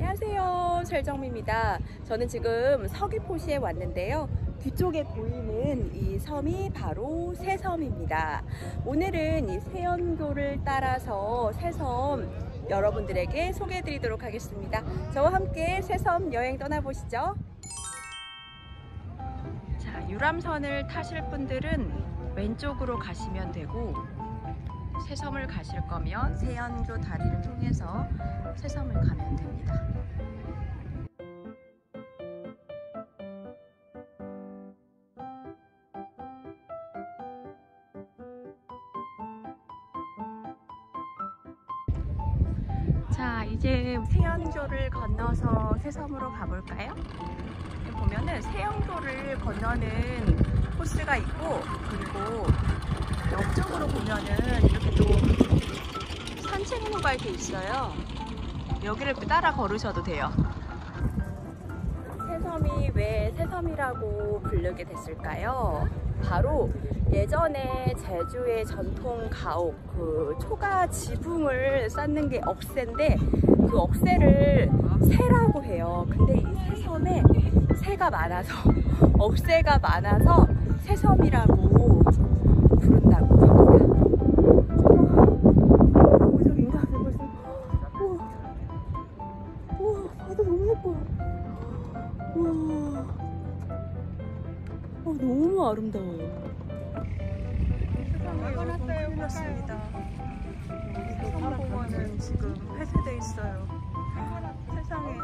안녕하세요, 설정미입니다. 저는 지금 서귀포시에 왔는데요, 뒤쪽에 보이는 이 섬이 바로 새섬입니다. 오늘은 이 새연교를 따라서 새섬 여러분들에게 소개해 드리도록 하겠습니다. 저와 함께 새섬 여행 떠나보시죠. 자, 유람선을 타실 분들은 왼쪽으로 가시면 되고, 새섬을 가실 거면 새연교 다리를 통해서 새섬을 가면 됩니다. 자, 이제 새연교를 건너서 새섬으로 가볼까요? 보면은 새연교를 건너는 코스가 있고, 그리고 옆쪽으로 보면은 이렇게 또 산책로가 이렇게 있어요. 여기를 따라 걸으셔도 돼요. 새섬이 왜 새섬이라고 부르게 됐을까요? 바로 예전에 제주의 전통 가옥, 그 초가 지붕을 쌓는 게 억새인데, 그 억새를 새라고 해요. 근데 이 새섬에 새가 많아서, 억새가 많아서 새섬이라고 부른다고 합니다. 오, 저긴가? 우와, 바다 너무 예뻐. 우와, 너무 아름다워요. 큰일 났습니다. 새섬 공원은 지금 폐쇄돼 있어요. 세상에.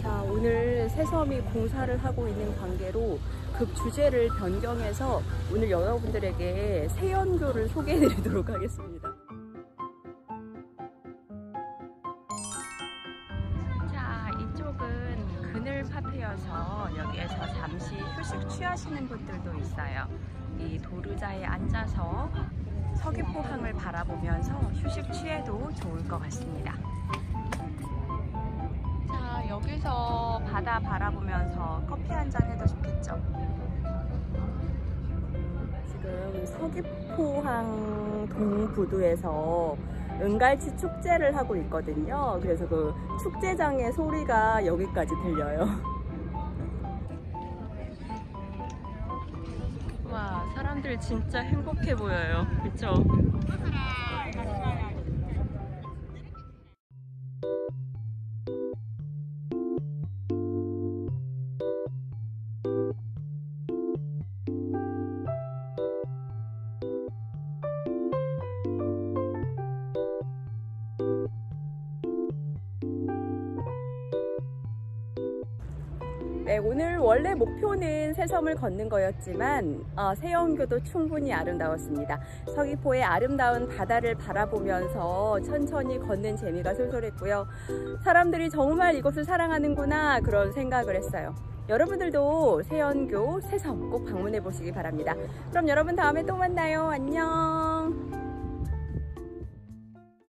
자, 오늘 새섬이 공사를 하고 있는 관계로 급 주제를 변경해서 오늘 여러분들에게 새연교를 소개해 드리도록 하겠습니다. 자, 이쪽은 그늘 파트여서 여기에서 잠시 휴식 취하시는 분들도 있어요. 이 도르자에 앉아서 서귀포항을 바라보면서 휴식 취해도 좋을 것 같습니다. 여기서 바다 바라보면서 커피 한잔 해도 좋겠죠. 지금 서귀포항 동부두에서 은갈치 축제를 하고 있거든요. 그래서 그 축제장의 소리가 여기까지 들려요. 와, 사람들 진짜 행복해 보여요. 그쵸? 네, 오늘 원래 목표는 새섬을 걷는 거였지만 새연교도 충분히 아름다웠습니다. 서귀포의 아름다운 바다를 바라보면서 천천히 걷는 재미가 솔솔했고요. 사람들이 정말 이곳을 사랑하는구나, 그런 생각을 했어요. 여러분들도 새연교, 새섬 꼭 방문해 보시기 바랍니다. 그럼 여러분 다음에 또 만나요. 안녕.